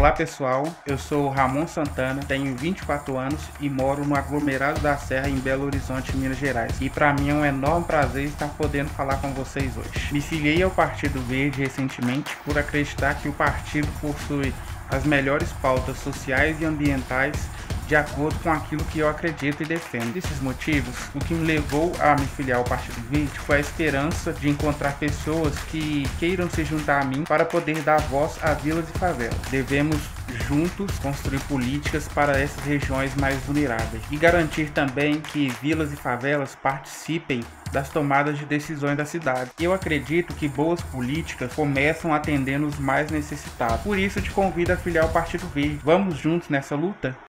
Olá pessoal, eu sou o Ramon Santana, tenho 24 anos e moro no Aglomerado da Serra em Belo Horizonte, Minas Gerais. E para mim é um enorme prazer estar podendo falar com vocês hoje. Me filiei ao Partido Verde recentemente por acreditar que o partido possui as melhores pautas sociais e ambientais de acordo com aquilo que eu acredito e defendo. Desses motivos, o que me levou a me filiar ao Partido Verde foi a esperança de encontrar pessoas que queiram se juntar a mim para poder dar voz a vilas e favelas. Devemos juntos construir políticas para essas regiões mais vulneráveis e garantir também que vilas e favelas participem das tomadas de decisões da cidade. Eu acredito que boas políticas começam atendendo os mais necessitados. Por isso te convido a filiar ao Partido Verde. Vamos juntos nessa luta?